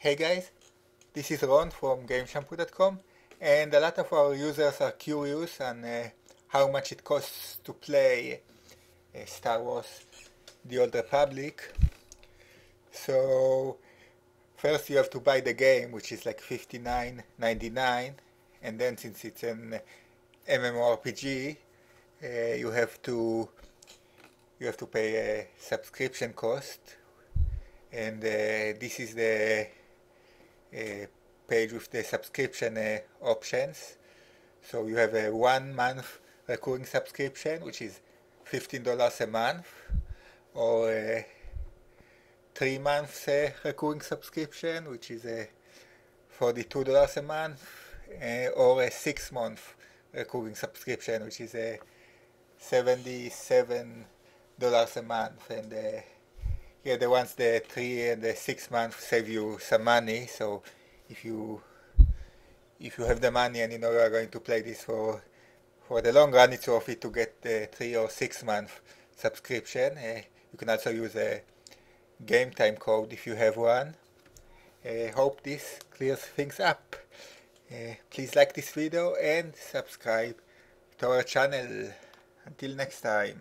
Hey guys, this is Ron from GameShampoo.com, and a lot of our users are curious on how much it costs to play Star Wars: The Old Republic. So first you have to buy the game, which is like $59.99, and then since it's an MMORPG, you have to pay a subscription cost, and this is the page with the subscription options. So you have a 1 month recurring subscription, which is $15 a month, or 3 months recurring subscription, which is $42 a month, or a 6 month recurring subscription, which is $77 a month. And yeah, the ones, the 3 and the 6 months, save you some money. So if you have the money and you know you are going to play this for the long run, it's worth it to get the 3 or 6 month subscription. You can also use a game time code if you have one. Hope this clears things up. Please like this video and subscribe to our channel. Until next time.